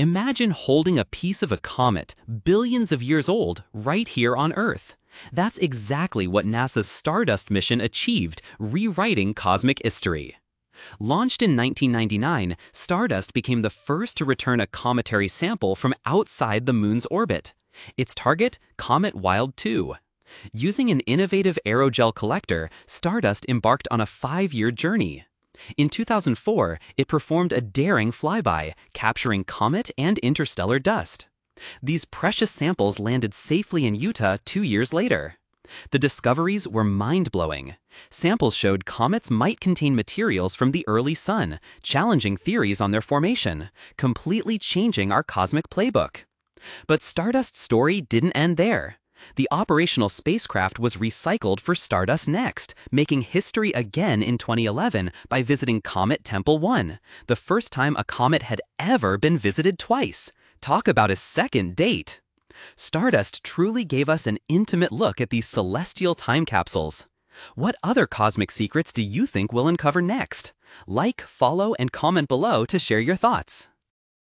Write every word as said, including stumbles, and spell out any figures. Imagine holding a piece of a comet billions of years old right here on Earth. That's exactly what NASA's Stardust mission achieved, rewriting cosmic history. Launched in nineteen ninety-nine, Stardust became the first to return a cometary sample from outside the Moon's orbit. Its target, Comet Wild two. Using an innovative aerogel collector, Stardust embarked on a five-year journey. In two thousand four, it performed a daring flyby, capturing comet and interstellar dust. These precious samples landed safely in Utah two years later. The discoveries were mind-blowing. Samples showed comets might contain materials from the early sun, challenging theories on their formation, completely changing our cosmic playbook. But Stardust's story didn't end there. The operational spacecraft was recycled for Stardust Next, making history again in twenty eleven by visiting Comet Tempel one, the first time a comet had ever been visited twice. Talk about a second date! Stardust truly gave us an intimate look at these celestial time capsules. What other cosmic secrets do you think we'll uncover next? Like, follow, and comment below to share your thoughts.